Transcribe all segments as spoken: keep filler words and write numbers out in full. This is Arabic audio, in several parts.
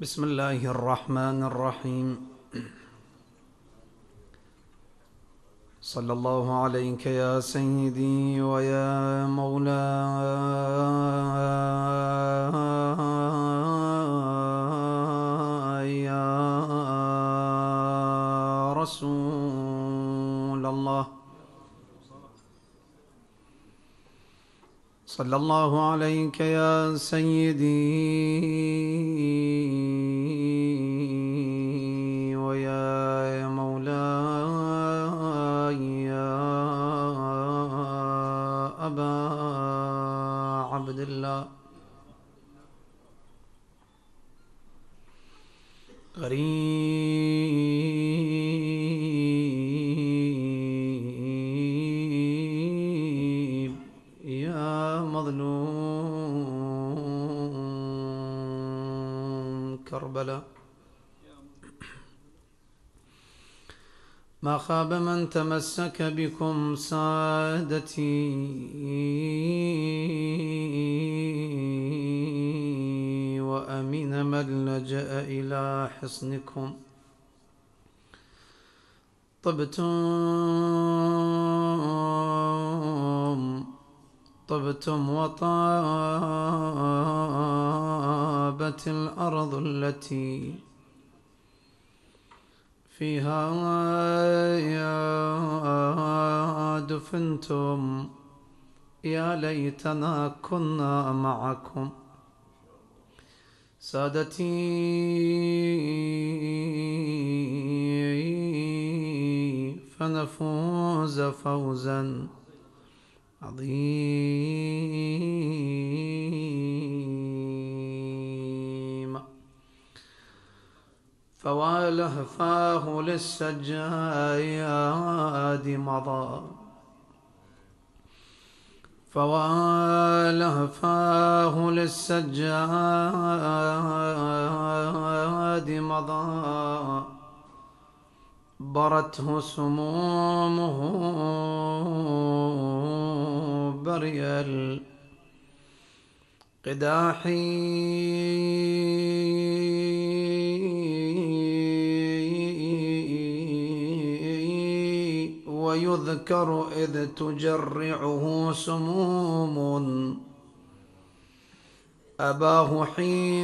بسم الله الرحمن الرحيم. صلى الله عليك يا سيدي ويا مولاي يا رسول الله، صلى الله عليك يا سيدي ويا مولاي يا أبا عبد الله، غريب كربلاء. ما خاب من تمسك بكم سادتي وأمن من لجأ إلى حصنكم. طبتم طبتم وطابت الأرض التي فيها دفنتم، يا ليتنا كنا معكم. سادتي فنفوز فوزا عظيم. فوال هفاه للسجاد مضى، فوال هفاه للسجاد مضى، برته سمومه بري القداح. ويذكر إذ تجرعه سموم أباه حين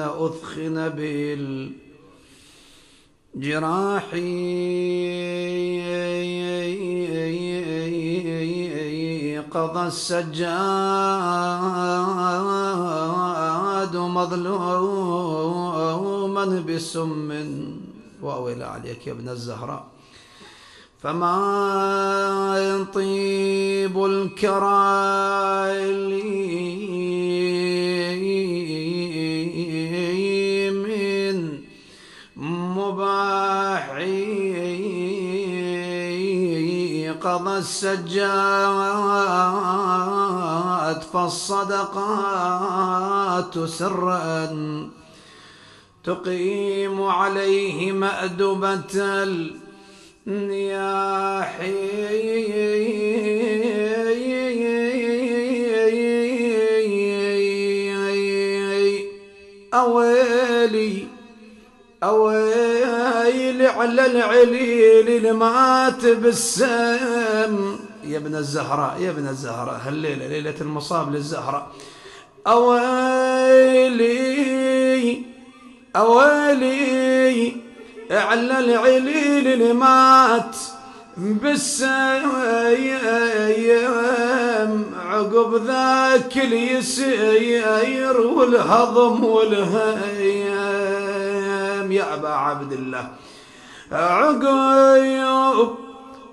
أثخن بالجراح. قضى السجاد مظلوما بسم، وأويل عليك يا ابن الزهراء. فما طيب الكرى اللي من مباحي قضى السجاد، فالصدقات سرا تقيم عليه مأدبة ال يا حي. أويلي أويلي على العليل المات بالسم. يا ابن الزهراء يا ابن الزهراء، هالليلة ليلة المصاب للزهراء. أويلي أويلي على العليل اللي مات بالسيم، عقب ذاك اليسير والهضم والهيم. يا أبا عبد الله، عقب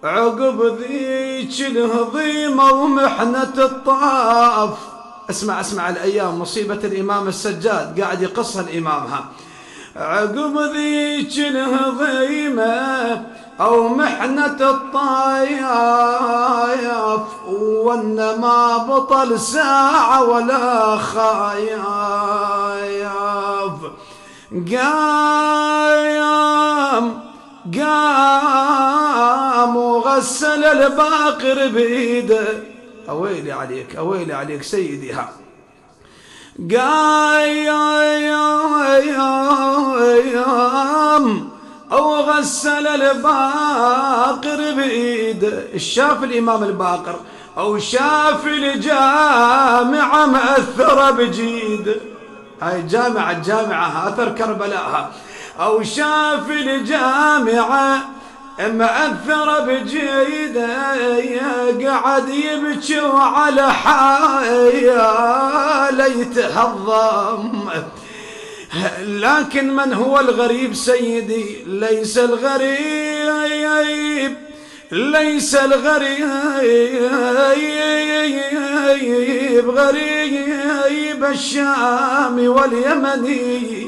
عقب ذيك الهضيمة ومحنة الطاف. اسمع اسمع الأيام، مصيبة الإمام السجاد قاعد يقصها الإمامها. عقب ذيك الهضيمة أو محنة الطايف، وإنما بطل ساعة ولا خايف. قام قام وغسل الباقر بإيده، أويلي عليك أويلي عليك سيدي. ها قايم أو غسل الباقر بإيده، شاف الإمام الباقر أو شاف الجامعة مأثرة بجيده، هاي الجامعة الجامعة أثر كربلاءها، أو شاف الجامعة مأثرة بجيده قعد يبكي وعلى حاله يتهضم. لكن من هو الغريب سيدي؟ ليس الغريب ليس الغريب غريب الشام واليمني،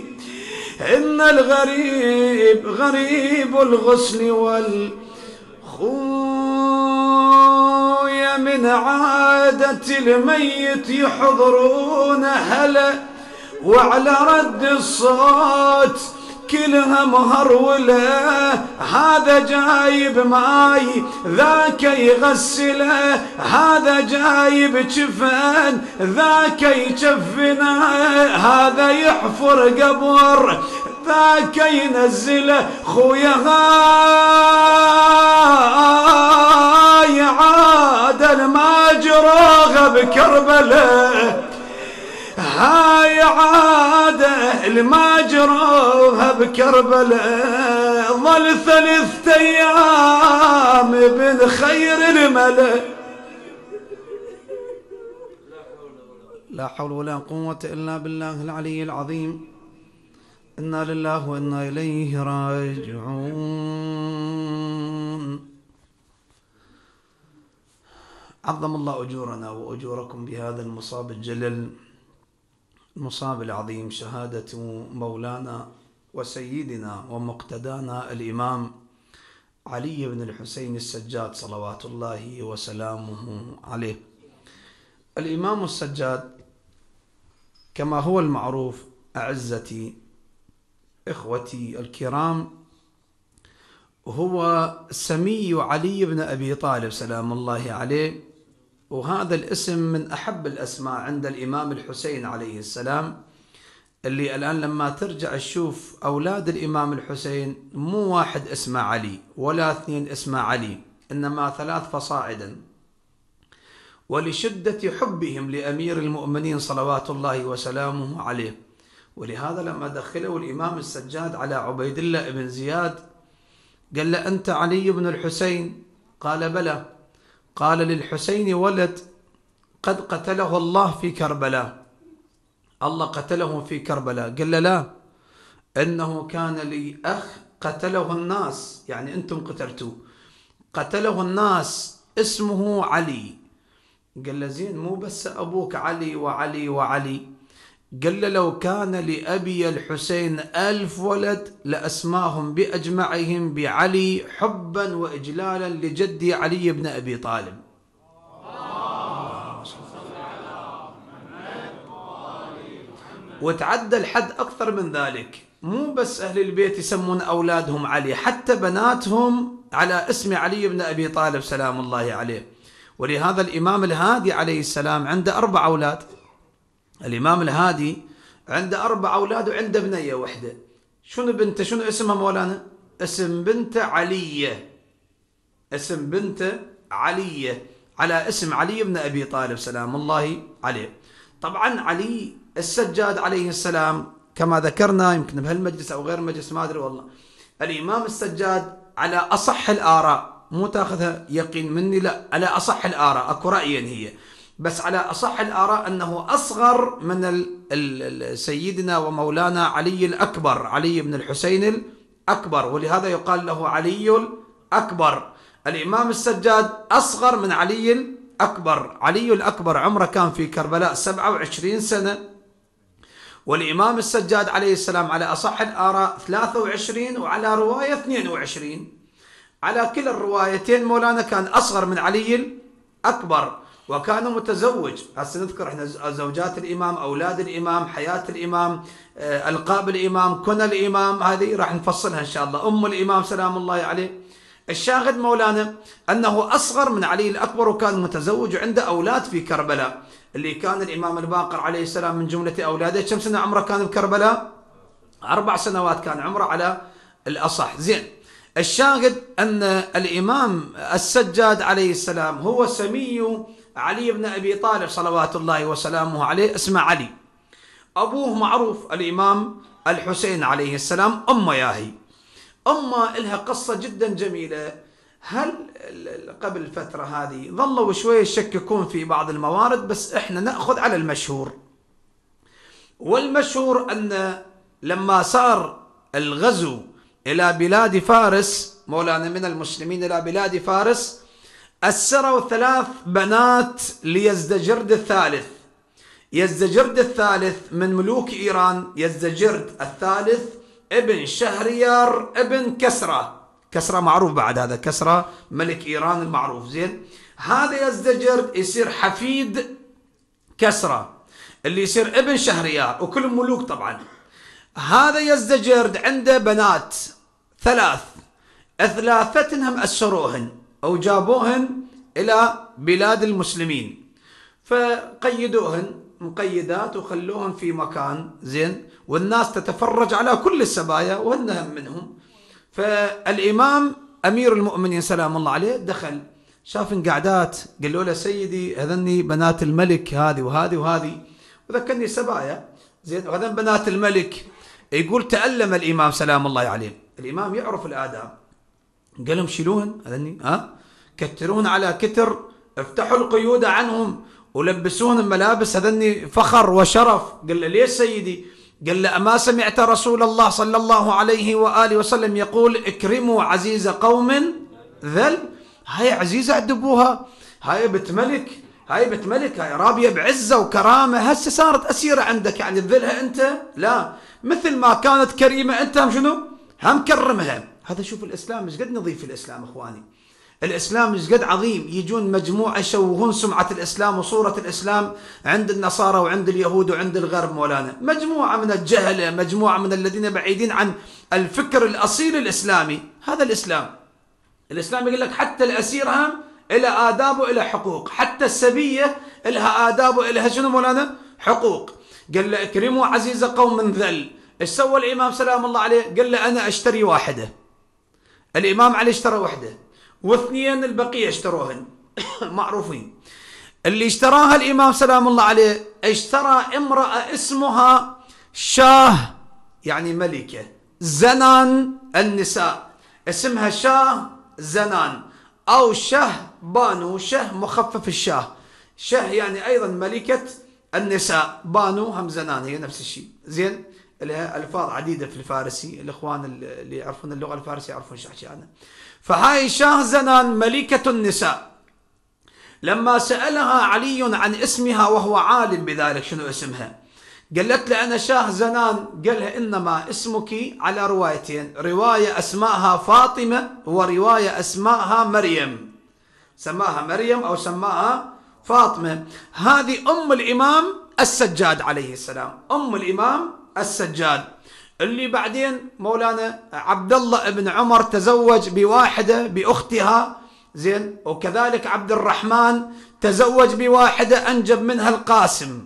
إن الغريب غريب الغسل والخوية، من عادة الميت يحضرون هلا وعلى رد الصوت كلها مهرولة، هذا جايب ماي ذاك يغسله، هذا جايب جفن ذاك يجفنه، هذا يحفر قبر ذاك ينزله، خويا هاي عادل ما جراغ بكربله، هاي عادة لما جروها بكربلاء، ظل ثلاثة أيام بن خير الملا. لا حول ولا قوة إلا بالله العلي العظيم، إنا لله وإنا إليه راجعون. عظم الله أجورنا وأجوركم بهذا المصاب الجلل، المصاب العظيم، شهادة مولانا وسيدنا ومقتدانا الإمام علي بن الحسين السجاد صلوات الله وسلامه عليه. الإمام السجاد كما هو المعروف أعزتي إخوتي الكرام هو سمي علي بن أبي طالب سلام الله عليه، وهذا الاسم من أحب الأسماء عند الإمام الحسين عليه السلام، اللي الآن لما ترجع تشوف أولاد الإمام الحسين مو واحد اسمه علي ولا اثنين اسمه علي، إنما ثلاث فصاعدا، ولشدة حبهم لأمير المؤمنين صلوات الله وسلامه عليه. ولهذا لما دخله الإمام السجاد على عبيد الله بن زياد قال له أنت علي بن الحسين؟ قال بلى. قال للحسين ولد قد قتله الله في كربلاء، الله قتله في كربلاء. قال له لا، إنه كان لي أخ قتله الناس، يعني أنتم قتلتوه، قتله الناس اسمه علي. قال له زين، مو بس أبوك علي وعلي وعلي. قال له لو كان لأبي الحسين ألف ولد لأسماهم بأجمعهم بعلي، حبا وإجلالا لجدي علي بن أبي طالب. وتعدى الحد أكثر من ذلك، مو بس أهل البيت يسمون أولادهم علي، حتى بناتهم على اسم علي بن أبي طالب سلام الله عليه. ولهذا الإمام الهادي عليه السلام عنده أربع أولاد، الإمام الهادي عنده أربع أولاد وعنده بنية واحدة. شنو بنته؟ شنو اسمها مولانا؟ اسم بنته علية، اسم بنته علية على اسم علي بن أبي طالب سلام الله عليه. طبعا علي السجاد عليه السلام كما ذكرنا يمكن بهالمجلس أو غير مجلس ما أدري والله، الإمام السجاد على أصح الآراء، مو تاخذها يقين مني، لا، على أصح الآراء، أكو رأيين هي بس على أصح الآراء أنه أصغر من ال ال سيدنا ومولانا علي الأكبر، علي بن الحسين الأكبر، ولهذا يقال له علي الأكبر. الإمام السجاد أصغر من علي الأكبر، علي الأكبر عمره كان في كربلاء سبعة وعشرين سنة، والإمام السجاد عليه السلام على أصح الآراء ثلاثة وعشرين وعلى رواية اثنين وعشرين، على كلا الروايتين مولانا كان أصغر من علي الأكبر، وكان متزوج. هسه نذكر احنا زوجات الامام، اولاد الامام، حياه الامام، القاب الامام، كنى الامام، هذه راح نفصلها ان شاء الله، ام الامام سلام الله عليه. الشاهد مولانا أنه أصغر من علي الأكبر وكان متزوج وعنده أولاد في كربلاء، اللي كان الإمام الباقر عليه السلام من جملة أولاده كم سنة عمره كان بكربلاء؟ أربع سنوات كان عمره على الأصح. زين، الشاهد أن الإمام السجاد عليه السلام هو سمي علي بن أبي طالب صلوات الله وسلامه عليه، اسمه علي. أبوه معروف الإمام الحسين عليه السلام. أمه ياهي أمه إلها قصة جدا جميلة. هل قبل الفترة هذه ظلوا شوية يشككون في بعض الموارد، بس إحنا نأخذ على المشهور، والمشهور أن لما صار الغزو إلى بلاد فارس مولانا من المسلمين إلى بلاد فارس، أسروا ثلاث بنات ليزدجرد الثالث. يزدجرد الثالث من ملوك إيران، يزدجرد الثالث ابن شهريار ابن كسرى. كسرى معروف بعد هذا، كسرى ملك إيران المعروف. زين، هذا يزدجرد يصير حفيد كسرى اللي يصير ابن شهريار، وكلهم ملوك طبعا. هذا يزدجرد عنده بنات ثلاث، ثلاثتهم أسروهن أو جابوهن إلى بلاد المسلمين، فقيدوهن مقيدات وخلوهن في مكان. زين، والناس تتفرج على كل السبايا وهن منهم. فالإمام أمير المؤمنين سلام الله عليه دخل شافن قعدات، قالوا له سيدي هذني بنات الملك هذه وهذه وهذه، وذكرني سبايا. زين، وهذن بنات الملك. يقول تألم الإمام سلام الله عليه، الإمام يعرف الآداب، قال لهم شيلوهن هذني، ها كتروهن على كتر، افتحوا القيود عنهم ولبسوهن ملابس هذني فخر وشرف. قال له ليش سيدي؟ قال له أما سمعت رسول الله صلى الله عليه وآله وسلم يقول اكرموا عزيز قوم ذل؟ هاي عزيزة عدبوها، هاي بنت ملك، هاي بنت ملك، هاي رابية بعزة وكرامة، هسه صارت أسيرة عندك، يعني تذلها أنت؟ لا، مثل ما كانت كريمة أنت هم شنو؟ هم كرمها. هذا شوف الإسلام ايش قد نظيف. الإسلام إخواني، الإسلام ايش قد عظيم. يجون مجموعة يشوهون سمعة الإسلام وصورة الإسلام عند النصارى وعند اليهود وعند الغرب مولانا، مجموعة من الجهلة، مجموعة من الذين بعيدين عن الفكر الأصيل الإسلامي. هذا الإسلام، الإسلام يقول لك حتى الأسير هم إلها آداب وإلها حقوق، حتى السبية إلها آداب وإلها شنو مولانا؟ حقوق. قال له اكرموا عزيز قوم من ذل. ايش سوى الإمام سلام الله عليه؟ قال له أنا أشتري واحدة. الإمام علي اشترى واحدة، واثنين البقية اشتروهن معروفين. اللي اشتراها الإمام سلام الله عليه اشترى امرأة اسمها شاه، يعني ملكة، زنان النساء، اسمها شاه زنان أو شه بانو. شه مخفف الشاه، شه يعني أيضا ملكة النساء، بانو هم زنان، هي نفس الشيء. زين، لها ألفاظ عديدة في الفارسي، الإخوان اللي يعرفون اللغة الفارسية يعرفون ايش أحكي أنا. فهاي شاه زنان ملكة النساء. لما سألها علي عن اسمها وهو عالم بذلك شنو اسمها، قالت له أنا شاه زنان. قالها إنما اسمك على روايتين، رواية اسماها فاطمة ورواية اسماها مريم. سماها مريم أو سماها فاطمة. هذه أم الإمام السجاد عليه السلام، أم الإمام السجاد، اللي بعدين مولانا عبد الله بن عمر تزوج بواحدة بأختها. زين، وكذلك عبد الرحمن تزوج بواحدة أنجب منها القاسم.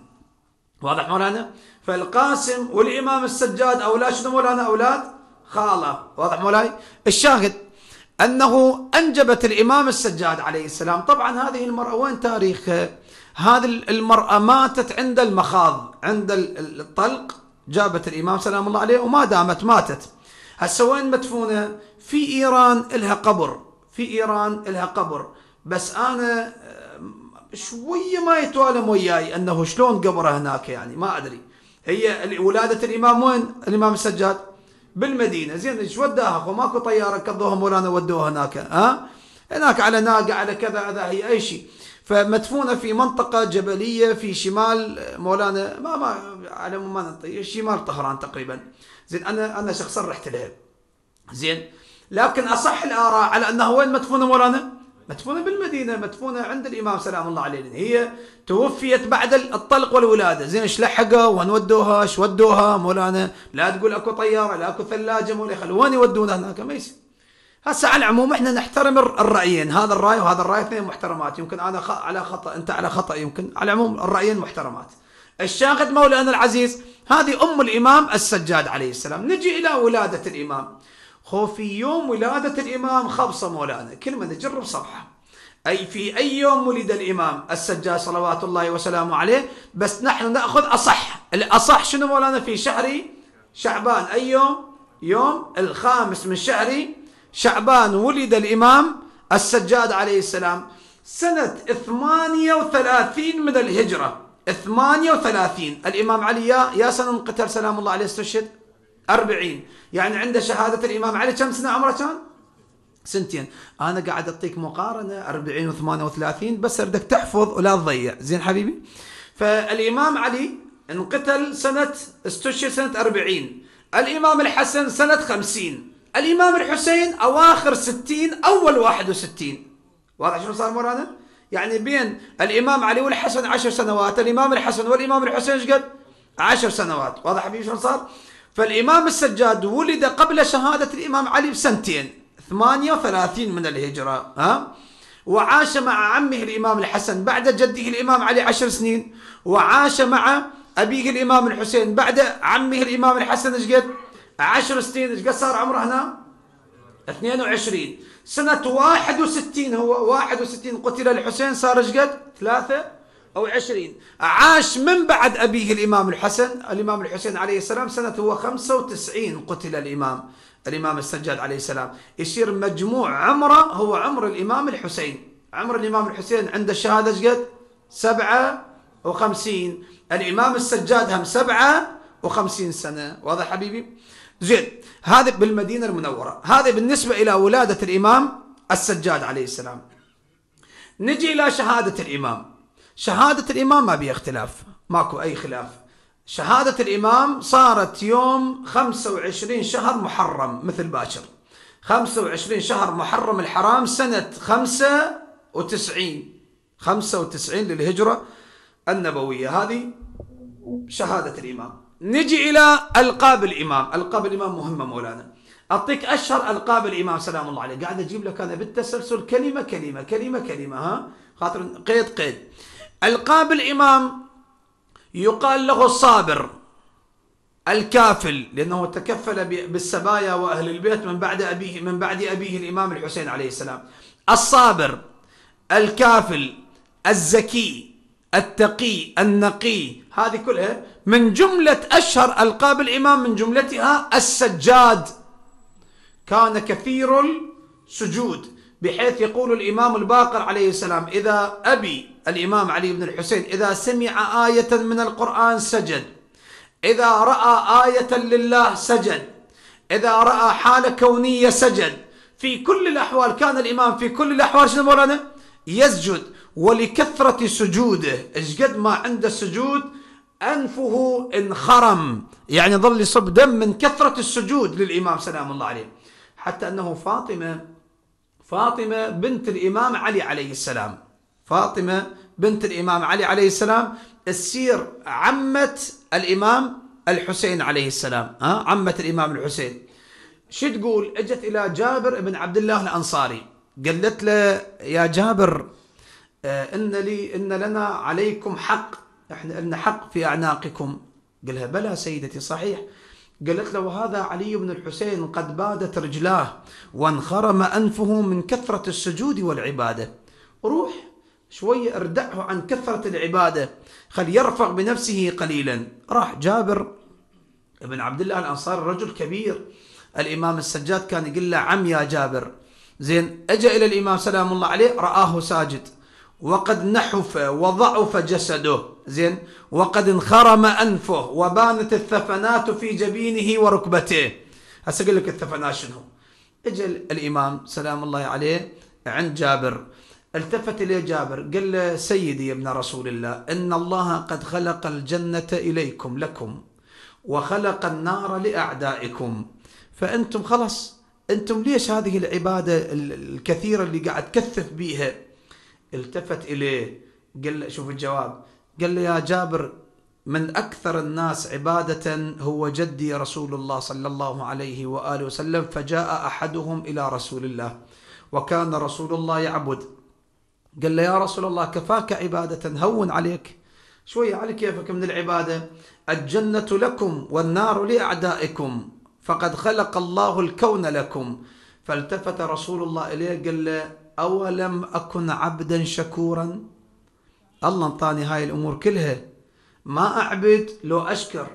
واضح مولانا؟ فالقاسم والإمام السجاد أولاد شنو مولانا؟ أولاد خالة. واضح مولاي؟ الشاهد أنه أنجبت الإمام السجاد عليه السلام. طبعا هذه المرأة وين تاريخها؟ هذه المرأة ماتت عند المخاض، عند الطلق جابت الإمام سلام الله عليه وما دامت ماتت. هسه وين مدفونة؟ في إيران إلها قبر، في إيران إلها قبر، بس أنا شوية ما يتوالم وياي أنه شلون قبرها هناك، يعني ما أدري. هي ولادة الإمام وين؟ الإمام السجاد بالمدينة. زين، ايش وداها أخو؟ ماكو طيارة كضوها مولانا ودوها هناك، ها؟ هناك على ناقة على كذا هذا هي أي شيء. فمدفونة في منطقة جبلية في شمال مولانا ما ما على ما نطيق شمال طهران تقريبا. زين، أنا أنا شخصا رحت لها. زين، لكن أصح الآراء على أنها وين مدفونة مولانا؟ مدفونة بالمدينة، مدفونة عند الإمام سلام الله عليه، هي توفيت بعد الطلق والولادة. زين، ايش لحقوا وين ودوها؟ ايش ودوها مولانا؟ لا تقول اكو طيارة، لا اكو ثلاجة، ولا وين يودونها هناك ما يصير. هسه على العموم احنا نحترم الرايين، هذا الراي وهذا الراي، اثنين محترمات. يمكن انا خ... على خطا، انت على خطا، يمكن. على العموم الرايين محترمات. الشاهد مولانا العزيز، هذه ام الامام السجاد عليه السلام. نجي الى ولاده الامام. خوفي يوم ولاده الامام خبصه مولانا، كلمه نجرب صفحه. اي في اي يوم ولد الامام السجاد صلوات الله وسلامه عليه، بس نحن ناخذ اصح، الاصح شنو مولانا؟ في شهر شعبان، اي يوم؟ يوم الخامس من شهر شعبان ولد الامام السجاد عليه السلام سنه ثمانية وثلاثين من الهجره. ثمانية وثلاثين الامام علي يا يا سنه انقتل سلام الله عليه، استشهد أربعين، يعني عنده شهاده الامام علي كم سنه عمره كان؟ سنتين. انا قاعد اعطيك مقارنه أربعين و38، بس بدك تحفظ ولا تضيع، زين حبيبي؟ فالامام علي انقتل سنه، استشهد سنه أربعين، الامام الحسن سنه خمسين، الامام الحسين اواخر ستين، اول واحد وستين. واضح شنو صار مولانا؟ يعني بين الامام علي والحسن عشر سنوات، الامام الحسن والامام الحسين ايش قد؟ عشر سنوات. واضح حبيبي شنو صار؟ فالامام السجاد ولد قبل شهاده الامام علي بسنتين، ثمانية وثلاثين من الهجره، ها؟ وعاش مع عمه الامام الحسن بعد جده الامام علي عشر سنين، وعاش مع ابيه الامام الحسين بعد عمه الامام الحسن ايش قد؟ عشر سنين. ايش قد صار عمره هنا؟ اثنين وعشرين، سنة واحد وستين هو واحد وستين قتل الحسين، صار ايش قد؟ ثلاثة وعشرين. عاش من بعد أبيه الإمام الحسن، الإمام الحسين عليه السلام سنة هو خمسة وتسعين قتل الإمام الإمام السجاد عليه السلام. يصير مجموع عمره هو عمر الإمام الحسين، عمر الإمام الحسين عند الشهادة ايش قد؟ سبعة وخمسين، الإمام السجاد هم سبعة وخمسين سنة. واضح حبيبي؟ زين، هذا بالمدينة المنورة، هذا بالنسبة إلى ولادة الإمام السجاد عليه السلام. نجي إلى شهادة الإمام. شهادة الإمام ما بيها اختلاف، ماكو أي خلاف. شهادة الإمام صارت يوم خمسة وعشرين شهر محرم، مثل باكر، خمسة وعشرين شهر محرم الحرام سنة خمسة وتسعين، خمسة وتسعين للهجرة النبوية. هذه شهادة الإمام. نجي إلى ألقاب الإمام. ألقاب الإمام مهمة مولانا. أعطيك أشهر ألقاب الإمام سلام الله عليه، قاعد أجيب لك أنا بالتسلسل كلمة كلمة كلمة كلمة، ها؟ خاطر قيد قيد. ألقاب الإمام يقال له الصابر، الكافل، لأنه تكفل بالسبايا وأهل البيت من بعد أبيه من بعد أبيه الإمام الحسين عليه السلام. الصابر، الكافل، الزكي، التقي، النقي، هذه كلها من جملة أشهر ألقاب الإمام، من جملتها السجاد. كان كثير السجود، بحيث يقول الإمام الباقر عليه السلام: إذا أبي الإمام علي بن الحسين إذا سمع آية من القرآن سجد، إذا رأى آية لله سجد، إذا رأى حالة كونية سجد. في كل الأحوال كان الإمام في كل الأحوال شنو مولانا؟ يسجد، ولكثرة سجوده، إيش قد ما عنده سجود أنفه انخرم، يعني ظل يصب دم من كثرة السجود للإمام سلام الله عليه. حتى أنه فاطمة فاطمة بنت الإمام علي عليه السلام، فاطمة بنت الإمام علي عليه السلام تسير عمة الإمام الحسين عليه السلام، ها؟ عمة الإمام الحسين. شو تقول؟ اجت إلى جابر بن عبد الله الأنصاري، قالت له: يا جابر، إن لي إن لنا عليكم حق، احنا لنا حق في أعناقكم. قالها: بلى سيدتي صحيح. قالت له: وهذا علي بن الحسين قد بادت رجلاه وانخرم أنفه من كثرة السجود والعبادة، روح شوية اردعه عن كثرة العبادة، خل يرفع بنفسه قليلا. راح جابر بن عبد الله الأنصاري، رجل كبير، الإمام السجاد كان يقول له: عم يا جابر. زين، أجا إلى الإمام سلام الله عليه، رآه ساجد وقد نحف وضعف جسده، زين، وقد انخرم انفه وبانت الثفنات في جبينه وركبته. هسه اقول لك الثفنات شنو. اجى الامام سلام الله عليه عند جابر، التفت اليه جابر قال له: سيدي يا ابن رسول الله، ان الله قد خلق الجنه اليكم لكم، وخلق النار لاعدائكم، فانتم خلص، انتم ليش هذه العباده الكثيره اللي قاعد تكثف بيها؟ التفت اليه قال له، شوف الجواب، قال له: يا جابر، من أكثر الناس عبادة هو جدي رسول الله صلى الله عليه وآله وسلم. فجاء أحدهم إلى رسول الله وكان رسول الله يعبد، قال له يا رسول الله كفاك عبادة، هون عليك شوية على كيفك من العبادة. الجنة لكم والنار لأعدائكم فقد خلق الله الكون لكم. فالتفت رسول الله إليه قال له أولم أكن عبدا شكورا؟ الله انطاني هاي الأمور كلها، ما أعبد لو أشكر.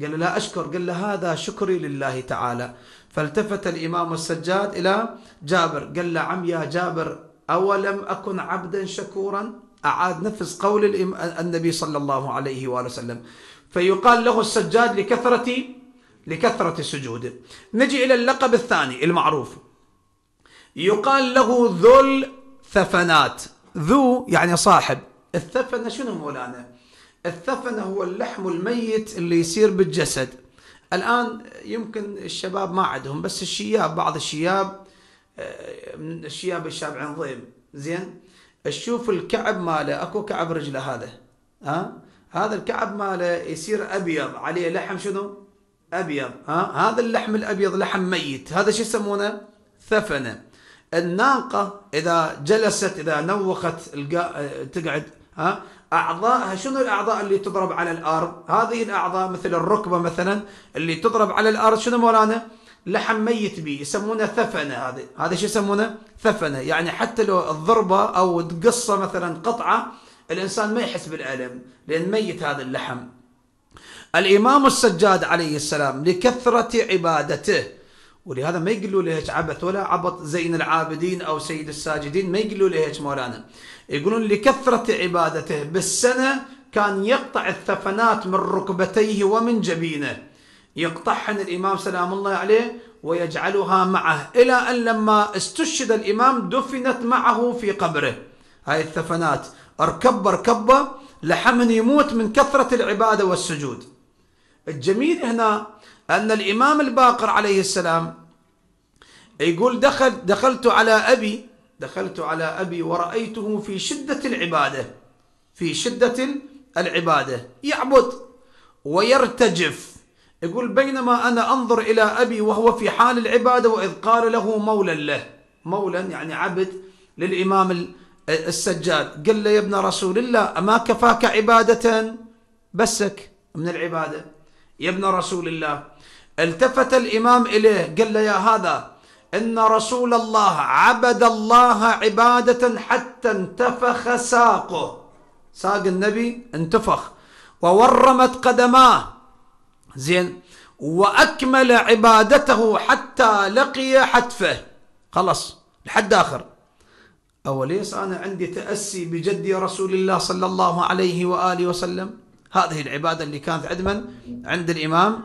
قال له لا أشكر. قال له هذا شكري لله تعالى. فالتفت الإمام السجاد إلى جابر قال له عم يا جابر أولم أكن عبدا شكورا؟ أعاد نفس قول النبي صلى الله عليه وآله وسلم. فيقال له السجاد لكثرة لكثرة سجوده. نجي إلى اللقب الثاني المعروف، يقال له ذو الثفنات. ذو يعني صاحب، الثفنة شنو مولانا؟ الثفنة هو اللحم الميت اللي يصير بالجسد. الآن يمكن الشباب ما عندهم، بس الشياب بعض الشياب الشياب الشاب عنظيم زين، شوف الكعب ماله اكو كعب رجله هذا، ها هذا الكعب ماله يصير ابيض عليه لحم شنو؟ ابيض. ها هذا اللحم الابيض لحم ميت، هذا شو يسمونه؟ ثفنة. الناقة اذا جلست اذا نوخت تقعد، ها اعضائها شنو الاعضاء اللي تضرب على الارض؟ هذه الاعضاء مثل الركبة مثلا اللي تضرب على الارض شنو مولانا؟ لحم ميت بيه، يسمونه ثفنة. هذا هذا شو يسمونه؟ ثفنة. يعني حتى لو الضربه او تقصه مثلا قطعه الانسان ما يحس بالالم لان ميت هذا اللحم. الامام السجاد عليه السلام لكثره عبادته، ولهذا ما يقولوا له هيك عبث ولا عبط زين العابدين او سيد الساجدين، ما يقولوا له هيك مولانا، يقولون لكثره عبادته بالسنه كان يقطع الثفنات من ركبتيه ومن جبينه، يقطعهن الإمام سلام الله عليه ويجعلها معه، إلى أن لما استشهد الإمام دفنت معه في قبره. هاي الثفنات أركبة أركبة لحمن يموت من كثرة العبادة والسجود. الجميل هنا أن الإمام الباقر عليه السلام يقول دخل دخلت على أبي دخلت على أبي ورأيته في شدة العبادة، في شدة العبادة يعبد ويرتجف. يقول بينما أنا أنظر إلى أبي وهو في حال العبادة وإذ قال له مولا له، مولا يعني عبد للإمام السجاد، قال له يا ابن رسول الله أما كفاك عبادة؟ بسك من العبادة يا ابن رسول الله. التفت الإمام إليه قال له يا هذا إن رسول الله عبد الله عبادة حتى انتفخ ساقه، ساق النبي انتفخ، وورمت قدماه زين، واكمل عبادته حتى لقي حتفه. خلص لحد اخر. اوليس انا عندي تاسي بجدي رسول الله صلى الله عليه واله وسلم؟ هذه العباده اللي كانت عند من؟ عند الامام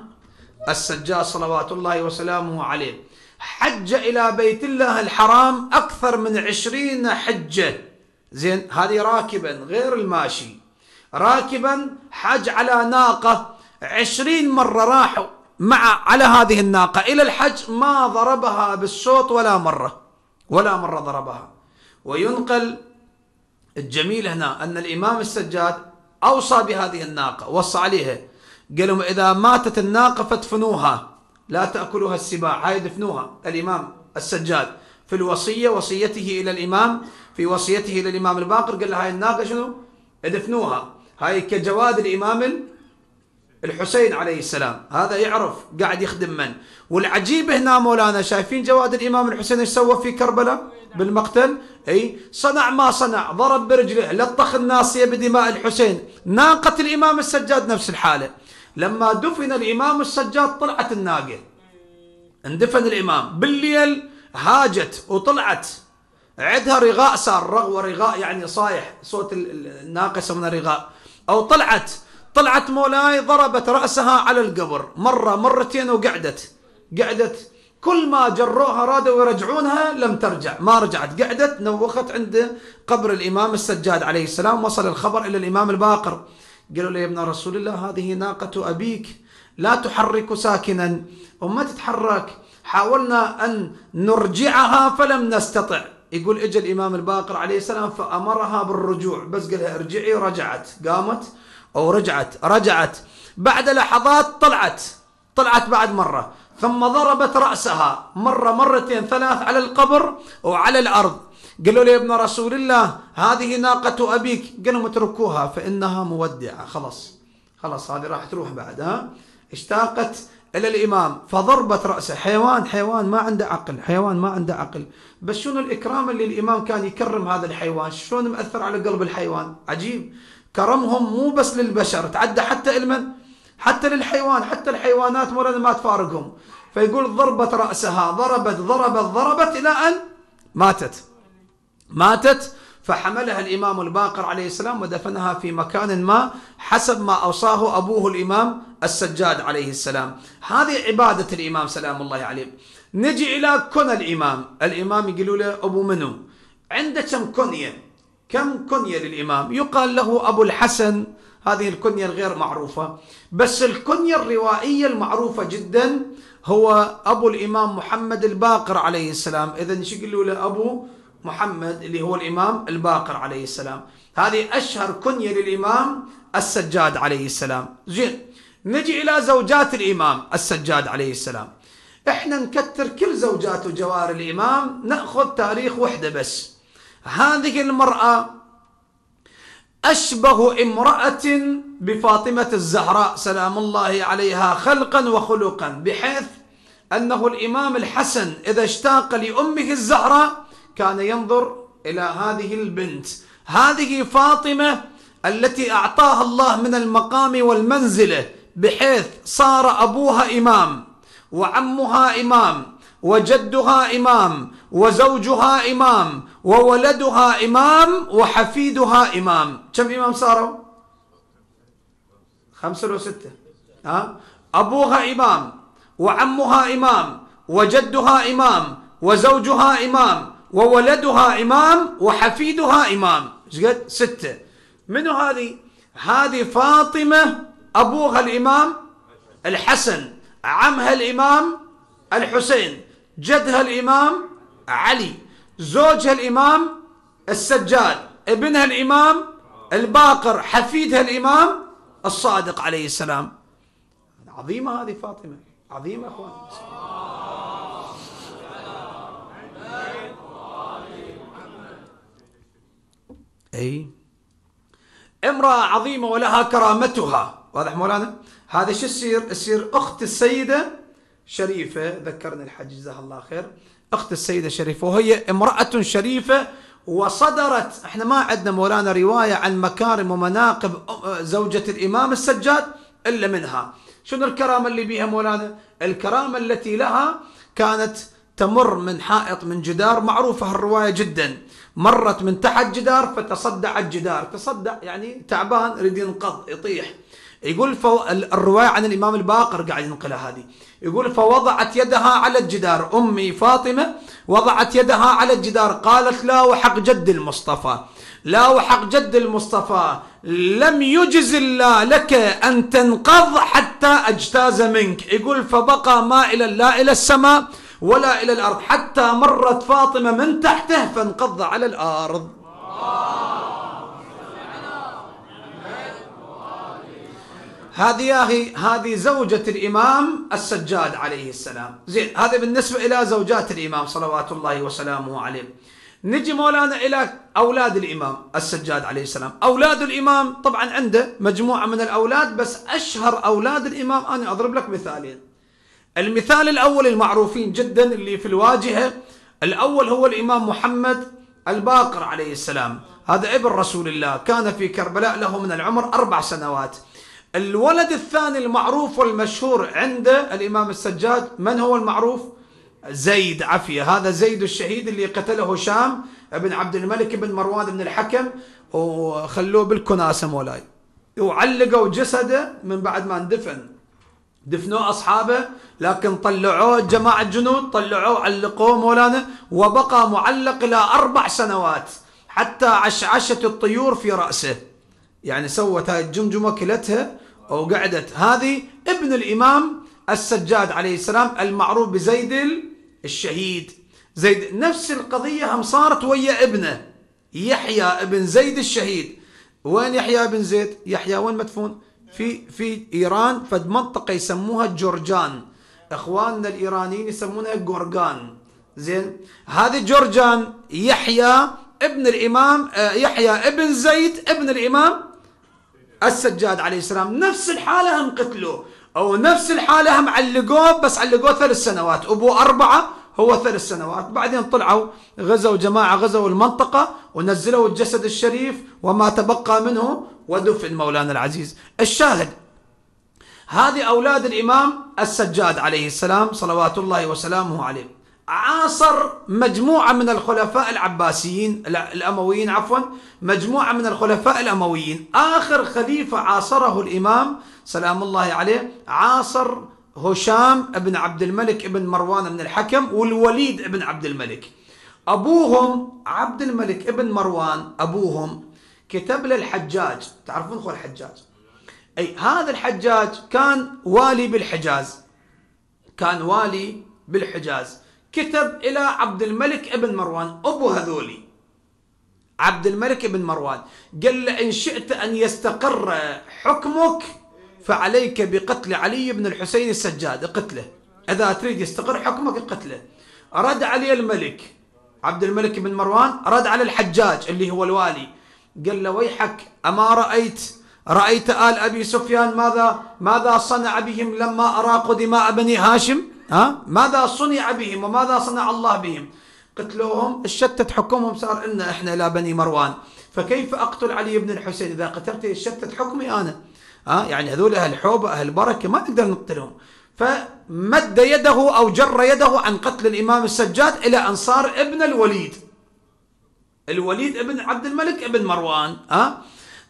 السجاد صلوات الله وسلامه عليه. حج الى بيت الله الحرام اكثر من عشرين حجه زين، هذه راكبا غير الماشي، راكبا حج على ناقه، عشرين مرة راحوا مع على هذه الناقة إلى الحج، ما ضربها بالصوت ولا مرة ولا مرة ضربها. وينقل الجميل هنا أن الإمام السجاد أوصى بهذه الناقة، وصى عليها قال لهم إذا ماتت الناقة فادفنوها لا تأكلها السباع، هاي دفنوها. الإمام السجاد في الوصية وصيته إلى الإمام في وصيته إلى الإمام الباقر قال له هاي الناقة شنو؟ ادفنوها. هاي كجواد الإمام الحسين عليه السلام، هذا يعرف قاعد يخدم من. والعجيب هنا مولانا شايفين جواد الامام الحسين ايش سوى في كربلاء بالمقتل؟ اي صنع ما صنع، ضرب برجله، لطخ الناصيه بدماء الحسين. ناقه الامام السجاد نفس الحاله، لما دفن الامام السجاد طلعت الناقه، اندفن الامام بالليل هاجت وطلعت عندها رغاء، صار رغوه رغاء يعني صايح صوت الناقه يسمونه رغاء، او طلعت طلعت مولاي ضربت رأسها على القبر مرة مرتين وقعدت قعدت كل ما جروها رادوا يرجعونها لم ترجع، ما رجعت، قعدت نوخت عند قبر الإمام السجاد عليه السلام. وصل الخبر إلى الإمام الباقر قالوا له يا ابن رسول الله هذه ناقة أبيك لا تحرك ساكنا وما تتحرك، حاولنا أن نرجعها فلم نستطع. يقول إجا الإمام الباقر عليه السلام فأمرها بالرجوع، بس قالها ارجعي، رجعت، قامت أو رجعت رجعت بعد لحظات طلعت طلعت بعد مرة، ثم ضربت رأسها مرة مرتين ثلاث على القبر وعلى الأرض. قالوا لي يا ابن رسول الله هذه ناقة أبيك، قالوا اتركوها فإنها مودعة، خلاص خلاص هذه راح تروح بعد. ها اشتاقت إلى الإمام فضربت رأسه. حيوان حيوان ما عنده عقل، حيوان ما عنده عقل. بس شنو الإكرام اللي الإمام كان يكرم هذا الحيوان، شلون مأثر على قلب الحيوان، عجيب. كرمهم مو بس للبشر، تعدى حتى المن حتى للحيوان، حتى الحيوانات مرة ما تفارقهم. فيقول ضربت رأسها، ضربت ضربت ضربت إلى أن ماتت ماتت فحملها الإمام الباقر عليه السلام ودفنها في مكان ما حسب ما أوصاه أبوه الإمام السجاد عليه السلام. هذه عبادة الإمام سلام الله عليه. نجي إلى كنى الإمام. الإمام يقولوا له أبو منو، عنده كم كنية كم كنية للإمام. يقال له أبو الحسن، هذه الكنية الغير معروفة، بس الكنية الروائية المعروفة جدا هو أبو الإمام محمد الباقر عليه السلام. إذن شو يقولوا له؟ أبو محمد اللي هو الإمام الباقر عليه السلام. هذه أشهر كنية للإمام السجاد عليه السلام. زين، نجي إلى زوجات الإمام السجاد عليه السلام. إحنا نكتر كل زوجات وجوار الإمام، نأخذ تاريخ وحدة بس. هذه المرأة أشبه امرأة بفاطمة الزهراء سلام الله عليها خلقا وخلقا، بحيث أنه الإمام الحسن إذا اشتاق لأمه الزهراء كان ينظر إلى هذه البنت، هذه فاطمة التي أعطاها الله من المقام والمنزلة، بحيث صار أبوها إمام وعمها إمام وجدها إمام وزوجها إمام وولدها إمام وحفيدها إمام. كم إمام صاروا؟ خمسة أو ستة. ها؟ أبوها إمام وعمها إمام وجدها إمام وزوجها إمام وولدها إمام وحفيدها إمام. شقد؟ ستة. منو هذه؟ هذه فاطمة أبوها الإمام الحسن، عمها الإمام الحسين، جدها الإمام علي، زوجها الإمام السجاد، ابنها الإمام الباقر، حفيدها الإمام الصادق عليه السلام. عظيمة هذه فاطمة، عظيمة أخوان. أي امرأة عظيمة ولها كرامتها، واضح مولانا؟ هذا شو يصير؟ يصير أخت السيدة شريفة، ذكرني الحج جزاها الله خير، أخت السيدة شريفة، وهي امرأة شريفة وصدرت. احنا ما عندنا مولانا رواية عن مكارم ومناقب زوجة الإمام السجاد إلا منها. شنو الكرامة اللي بيها مولانا؟ الكرامة التي لها كانت تمر من حائط من جدار، معروفة الرواية جدا، مرت من تحت جدار فتصدع الجدار، تصدع يعني تعبان يريد ينقض يطيح. يقول الرواية عن الإمام الباقر قاعد ينقلها هذه، يقول فوضعت يدها على الجدار، أمي فاطمة وضعت يدها على الجدار قالت لا وحق جد المصطفى، لا وحق جد المصطفى لم يجز الله لك أن تنقض حتى أجتاز منك. يقول فبقى مائلا لا إلى السماء ولا إلى الأرض حتى مرت فاطمة من تحته فانقض على الأرض. هذه هذه زوجة الإمام السجاد عليه السلام. زين، هذا بالنسبة إلى زوجات الإمام صلوات الله وسلامه عليه. نجي مولانا إلى أولاد الإمام السجاد عليه السلام. أولاد الإمام طبعا عنده مجموعة من الأولاد، بس أشهر أولاد الإمام أنا أضرب لك مثالين. المثال الأول المعروفين جدا اللي في الواجهة، الأول هو الإمام محمد الباقر عليه السلام، هذا ابن رسول الله، كان في كربلاء، له من العمر أربع سنوات. الولد الثاني المعروف والمشهور عند الإمام السجاد، من هو المعروف؟ زيد عفية، هذا زيد الشهيد اللي قتله هشام بن عبد الملك بن مروان بن الحكم وخلوه بالكناسة مولاي، وعلقوا جسده من بعد ما اندفن، دفنوه أصحابه لكن طلعوه جماعة جنود، طلعوه علقوه مولانا، وبقى معلق إلى أربع سنوات حتى عشعشت الطيور في رأسه، يعني سوت هاي الجمجمة كلتها وقعدت. هذه ابن الإمام السجاد عليه السلام المعروف بزيد الشهيد. زيد نفس القضية هم صارت ويا ابنه يحيى ابن زيد الشهيد، وين يحيى بن زيد؟ يحيى وين مدفون؟ في في ايران، فد منطقه يسموها جورجان، اخواننا الايرانيين يسمونها جورجان. زين، هذه جورجان يحيى ابن الامام يحيى ابن زيد ابن الامام السجاد عليه السلام، نفس الحاله هم قتلوه، او نفس الحاله هم علقوه، بس علقوه ثلاث سنوات، ابوه اربعه هو ثلاث سنوات، بعدين طلعوا غزوا جماعه، غزوا المنطقه ونزلوا الجسد الشريف وما تبقى منه ودفن. مولانا العزيز، الشاهد هذه اولاد الامام السجاد عليه السلام صلوات الله وسلامه عليه، عاصر مجموعه من الخلفاء العباسيين الامويين عفوا مجموعه من الخلفاء الامويين، اخر خليفه عاصره الامام سلام الله عليه عاصر هشام بن عبد الملك بن مروان بن الحكم والوليد بن عبد الملك. ابوهم عبد الملك بن مروان، ابوهم كتب له الحجاج، تعرفون خو الحجاج؟ اي هذا الحجاج كان والي بالحجاز، كان والي بالحجاز، كتب الى عبد الملك بن مروان ابو هذولي عبد الملك بن مروان، قال له ان شئت ان يستقر حكمك فعليك بقتل علي بن الحسين السجاد، قتله، اذا تريد يستقر حكمك قتله. رد عليه الملك عبد الملك بن مروان، رد على الحجاج اللي هو الوالي، قال له ويحك اما رايت رايت ال ابي سفيان ماذا ماذا صنع بهم لما اراقوا دماء بني هاشم؟ ها؟ ماذا صنع بهم وماذا صنع الله بهم؟ قتلوهم، شتت حكمهم، صار لنا احنا لا بني مروان، فكيف اقتل علي بن الحسين؟ اذا قتلته شتت حكمي انا. ها؟ يعني هذول اهل حوبه اهل بركه ما نقدر نقتلهم. فمد يده او جر يده عن قتل الامام السجاد الى ان صار ابن الوليد. الوليد ابن عبد الملك ابن مروان، ها؟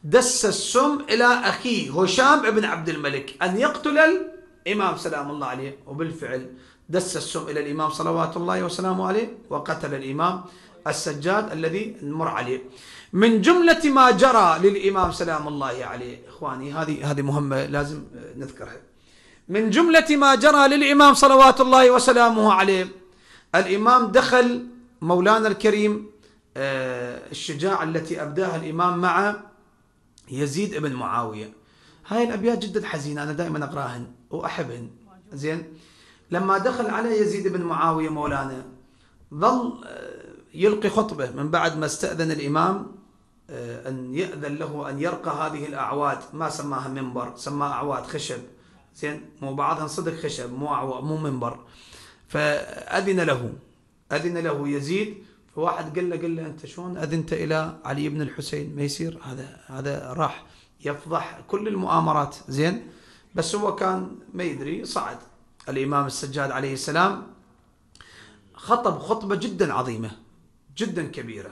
دس السم الى اخيه هشام ابن عبد الملك ان يقتل الامام سلام الله عليه، وبالفعل دس السم الى الامام صلوات الله وسلامه عليه وقتل الامام السجاد الذي نمر عليه. من جملة ما جرى للإمام سلام الله عليه، إخواني هذه هذه مهمة لازم نذكرها. من جملة ما جرى للإمام صلوات الله وسلامه عليه، الإمام دخل مولانا الكريم الشجاعة التي أبداها الإمام مع يزيد بن معاوية. هاي الأبيات جدا حزينة، أنا دائما أقراهن وأحبهن. زين، لما دخل على يزيد بن معاوية مولانا ظل يلقي خطبة من بعد ما استأذن الإمام أن يأذن له أن يرقى هذه الأعواد، ما سماها منبر، سماها أعواد خشب. زين، مو بعضها صدق خشب، مو أعواد، مو منبر. فأذن له أذن له يزيد، فواحد قال له قال له أنت شلون أذنت إلى علي بن الحسين؟ ما يصير هذا، هذا راح يفضح كل المؤامرات. زين، بس هو كان ما يدري. صعد الإمام السجاد عليه السلام خطب خطبة جدا عظيمة جدا كبيرة.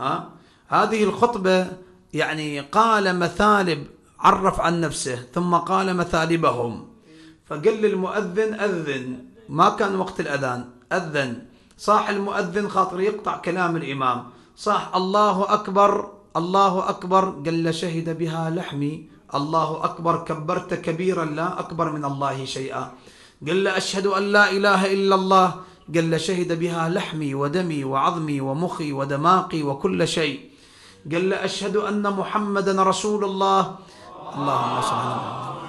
ها؟ هذه الخطبة يعني قال مثالب، عرف عن نفسه ثم قال مثالبهم، فقال للمؤذن أذن، ما كان وقت الأذان، أذن. صاح المؤذن خاطر يقطع كلام الإمام، صاح الله أكبر الله أكبر، قال له شهد بها لحمي، الله أكبر كبرت كبيرا لا أكبر من الله شيئا، قال له أشهد أن لا إله إلا الله، قال له شهد بها لحمي ودمي وعظمي ومخي ودماقي وكل شيء، قال له أشهد أن محمدا رسول الله، اللهم صل على محمد.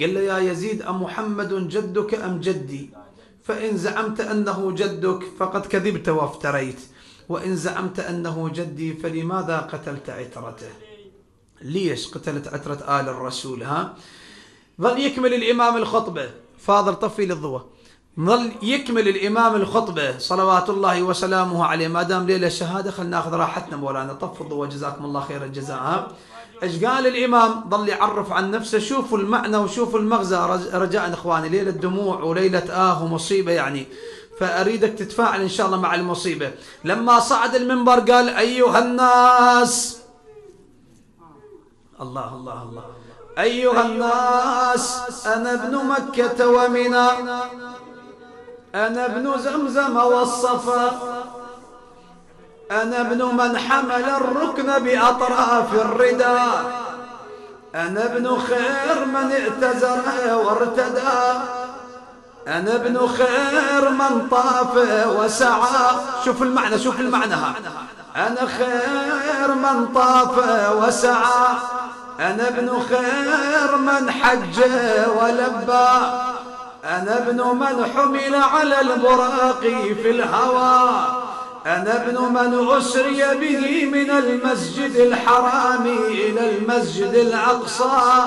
قال له يا يزيد أمحمد جدك أم جدي؟ فإن زعمت أنه جدك فقد كذبت وافتريت، وإن زعمت أنه جدي فلماذا قتلت عترته؟ ليش قتلت عترة آل الرسول؟ ها؟ ظل يكمل الإمام الخطبة، فاضل طفي للضوء، ظل يكمل الإمام الخطبة صلوات الله وسلامه عليه. ما دام ليلة شهادة خلنا ناخذ راحتنا مولانا، طفوا الضوء جزاكم الله خير الجزاء. ايش قال الإمام؟ ظل يعرف عن نفسه، شوفوا المعنى وشوفوا المغزى رجاء إخواني، ليلة دموع وليلة آه ومصيبة يعني، فأريدك تتفاعل إن شاء الله مع المصيبة. لما صعد المنبر قال أيها الناس، الله الله الله، أيها الناس أنا ابن مكة ومنى، أنا ابن زمزم والصفا، أنا ابن من حمل الركن بأطراف الرداء، أنا ابن خير من ائتزر وارتدى، أنا ابن خير من طاف وسعى. شوف المعنى، شوف المعنى. أنا خير من طاف وسعى، أنا ابن خير من حج ولبى، أنا ابن من حمل على البراق في الهوى، أنا ابن من أسري به من المسجد الحرام إلى المسجد الأقصى،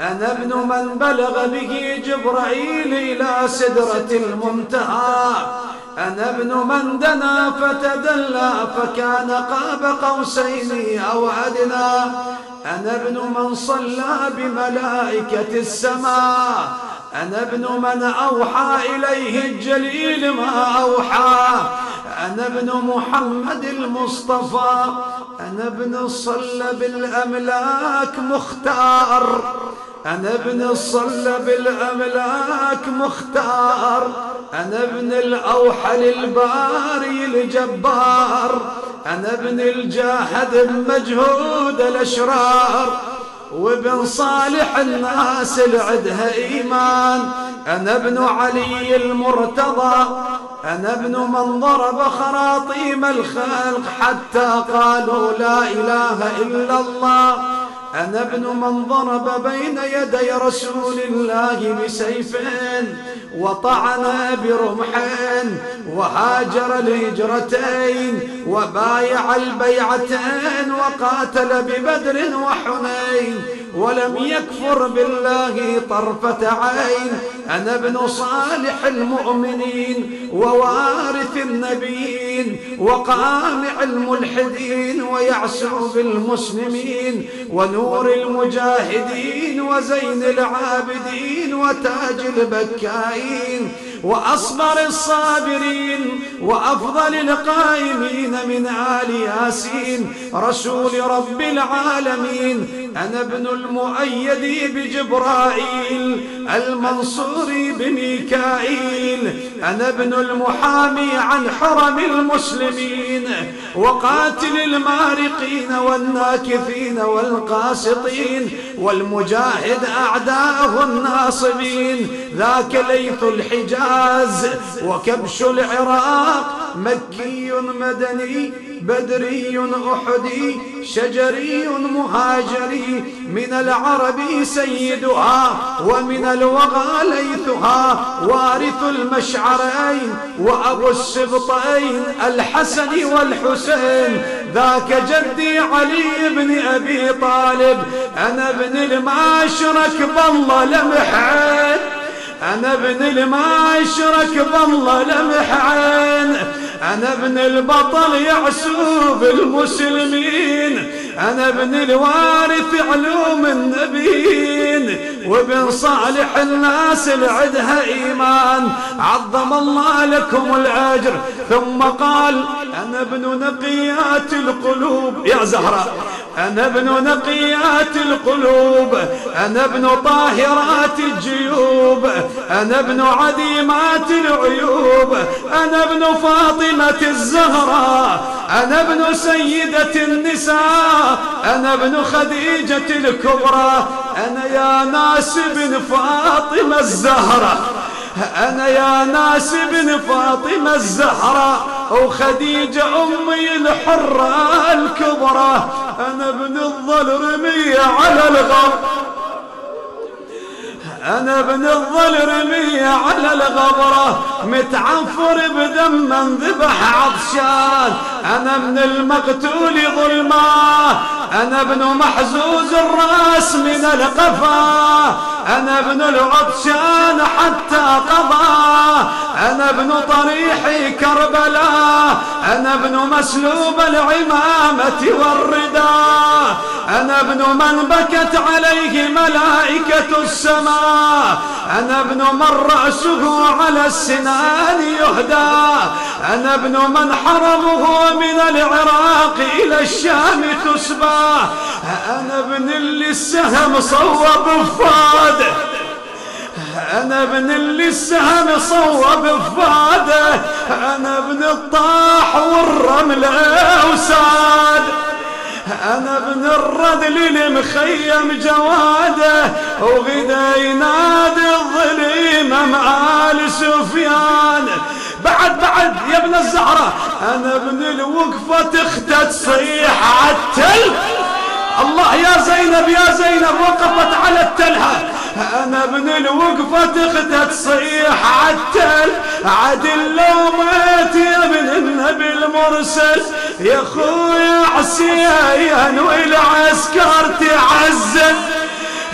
أنا ابن من بلغ به جبرائيل إلى سدرة المنتهى، أنا ابن من دنا فتدلى فكان قاب قوسين أو أدنى، أنا ابن من صلى بملائكة السماء، أنا ابن من أوحى إليه الجليل ما أوحى، أنا ابن محمد المصطفى، أنا ابن صلى بالأملاك مختار، أنا ابن صلى بالأملاك مختار، أنا ابن الأوحل الباري الجبار، أنا ابن الجاهد المجهود الأشرار، وابن صالح الناس العدها إيمان، أنا ابن علي المرتضى، أنا ابن من ضرب خراطيم الخلق حتى قالوا لا إله إلا الله، أنا ابن من ضرب بين يدي رسول الله بسيفين وطعن برمحين وهاجر الهجرتين وبايع البيعتين وقاتل ببدر وحنين ولم يكفر بالله طرفة عين، أنا ابن صالح المؤمنين ووارث النبيين وقامع الملحدين ويعسر بالمسلمين ونور المجاهدين وزين العابدين وتاج البكائين وأصبر الصابرين وأفضل القائمين من آل ياسين رسول رب العالمين، أنا ابن المؤيد بجبرائيل المنصور بميكائيل، أنا ابن المحامي عن حرم المسلمين وقاتل المارقين والناكثين والقاسطين والمجاهد أعداءه الناصبين، ذاك ليث الحجاز وكبش العراق، مكي مدني بدري أحدي شجري مهاجري، من العرب سيدها ومن الوغى ليثها، وارث المشعرين وأبو السبطين الحسن والحسين، ذاك جدي علي بن أبي طالب، أنا ابن المعشرك بالله لمحين، أنا ابن المعشرك بالله لمحين، أنا ابن البطل يعسوب المسلمين، أنا ابن الوارث علوم النبيين، وابن صالح الناس العدها إيمان، عظم الله لكم الأجر. ثم قال أنا ابن نقيات القلوب يا زهراء، أنا ابن نقيات القلوب، أنا ابن طاهرات الجيوب، أنا ابن عديمات العيوب، أنا ابن فاطمة الزهراء، أنا ابن سيدة النساء، أنا ابن خديجة الكبرى، أنا يا ناس بن فاطمة الزهراء، أنا يا ناس بن فاطمة الزهراء وخديجة أمي الحرة الكبرى، أنا ابن الظلرمية على الغرب، أنا ابن الظلرمية على الغبرة متعفر بدم من ذبح عطشان، أنا ابن المقتول ظلما، أنا ابن محزوز الرأس من القفا، أنا ابن العطشان حتى قضى، أنا ابن طريح كربلاء، أنا ابن مسلوب العمامة والرداء، أنا ابن من بكت عليه ملائكة السماء، أنا ابن من رأسه على السنان يهدى، أنا ابن من حرمه من العراق إلى الشام تسبى، أنا ابن اللي السهم صوب فاده، أنا ابن اللي السهم صوب فاده، أنا ابن الطاح والرمل وساد، أنا ابن الردل المخيم جواده وغدا ينادي الظليمة معال سفيان، بعد بعد يا ابن الزهرة انا من الوقفة تختت تصيح عالتل. الله يا زينب يا زينب وقفت على التلها، انا من الوقفة تختت تصيح عالتل. عدل لو مات يا ابن النبي المرسل يا خويا عسيان والعسكر تعزل،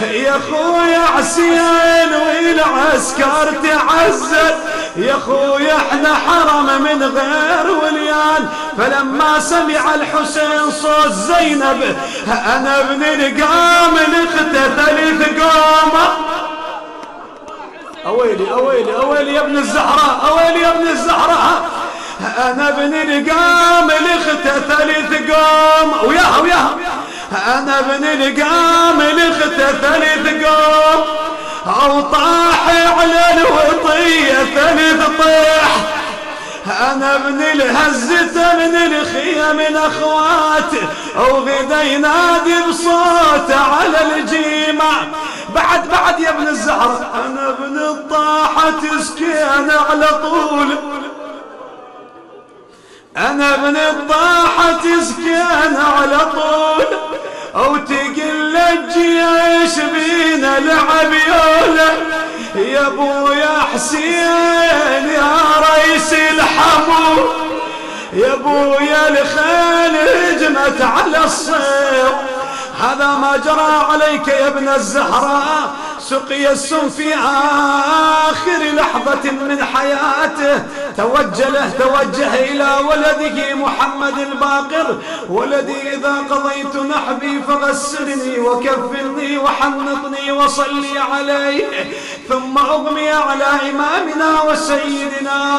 يا خويا عسيان والعسكر تعزل، يا خويا احنا حرم من غير وليان. فلما سمع الحسين صوت زينب انا ابن القام اخته ثلاث قامه. اويلي اويلي اويلي يا ابن الزهراء، اويلي يا ابن الزهراء انا ابن القام اخته ثلاث قامه. وياها وياها انا ابن القام اخته ثلاث قامه أو طاح على الوطية ثلث طيح. أنا ابن الهزة من الخيام من أخواته وغدا ينادي بصوته على الجيمة. بعد بعد يا ابن الزهرة أنا ابن الطاحة سكينة على طول، أنا ابن الطاحة سكينة على طول. أو تقل الجيش بينا لعب يولا يا ابويا حسين يا رئيس الحمو، يا ابويا الخيل هجمت على الصيف. هذا ما جرى عليك يا ابن الزهراء، سقي السم في آخر لحظة من حياته. توجله توجه إلى ولده محمد الباقر، ولدي إذا قضيت نحبي فغسلني وكفني وحنطني وصلي علي. ثم أغمي على إمامنا وسيدنا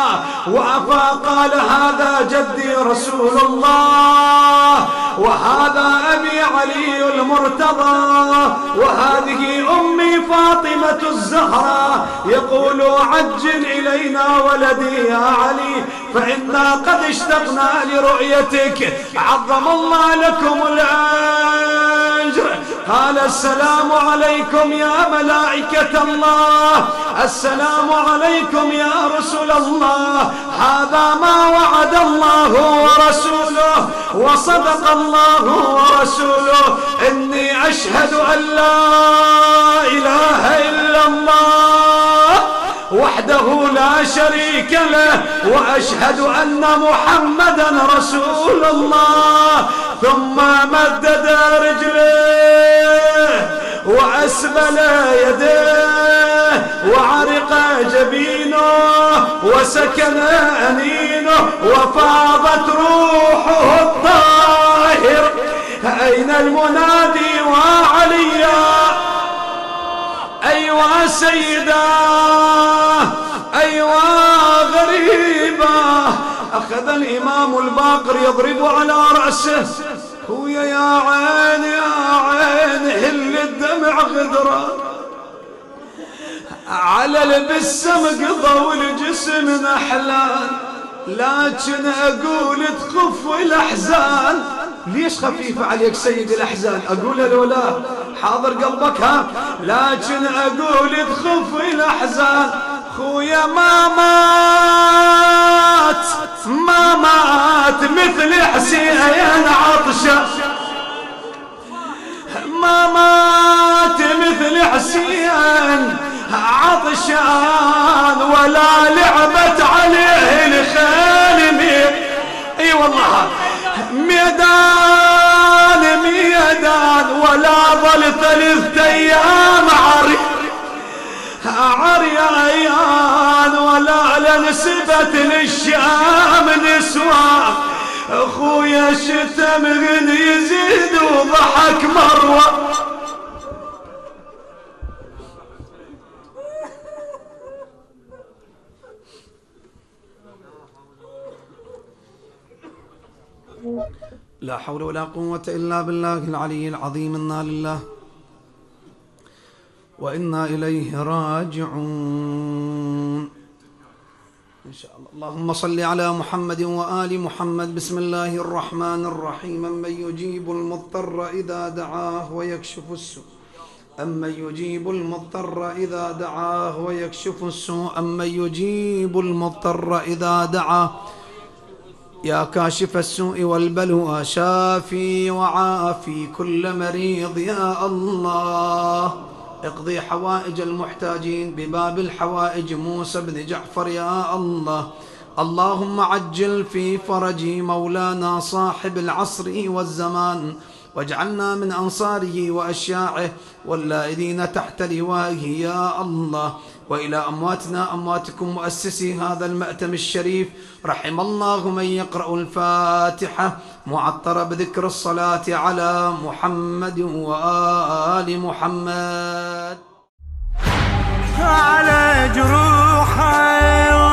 وأفا قال هذا جدي رسول الله، وهذا أبي علي المرتضى، وهذه أمي فاطمة الزهراء. يقول عجل إلينا ولدي يا علي فإنا قد اشتقنا لرؤيتك، عظم الله لكم الأجر. قال السلام عليكم يا ملائكة الله، السلام عليكم يا رسول الله. هذا ما وعد الله ورسوله وصدق الله ورسوله، إني أشهد أن لا إله إلا الله وحده لا شريك له، وأشهد أن محمدا رسول الله. ثم مدد رجله وأسبل يديه وعرق جبينه وسكن أنينه وفاضت روحه الطاهر. أين المنادي وعليا؟ أيوا سيدا أيوا غريبا. أخذ الإمام الباقر يضرب على رأسه، خويا يا عين يا عين هل الدمع غدرة على البسم قضى والجسم نحلان، لكن أقول تخف الأحزان. ليش خفيفة عليك سيد الأحزان؟ أقولها لولا حاضر قلبك ها، لكن أقول تخف الأحزان. خويا ما مات ما مات مثل حسين عطشة، ما مات مثل حسين عطشان ولا لعبت عليه الخيل مي. اي والله ميدان ميدان ولا ظل ثلاثة ايام عري عريان ولا لنسبة للشام نسوان. اخويا شتم غن يزيد وضحك مروة. لا حول ولا قوة إلا بالله العلي العظيم. إنا لله وإنا إليه راجعون. إن شاء الله. اللهم صل على محمد وآل محمد. بسم الله الرحمن الرحيم. من يجيب المضطر إذا دعاه ويكشف السوء أمن يجيب المضطر إذا دعاه ويكشف السوء، أمن يجيب المضطر إذا دعاه، يا كاشف السوء والبلوى، شافي وعافي كل مريض يا الله. اقضي حوائج المحتاجين بباب الحوائج موسى بن جعفر يا الله. اللهم عجل في فرجي مولانا صاحب العصر والزمان، واجعلنا من أنصاره وأشياعه واللائذين تحت لوائه يا الله. وإلى أمواتنا أمواتكم مؤسسي هذا المأتم الشريف، رحم الله من يقرأ الفاتحة معطرة بذكر الصلاة على محمد وآل محمد. على جروحي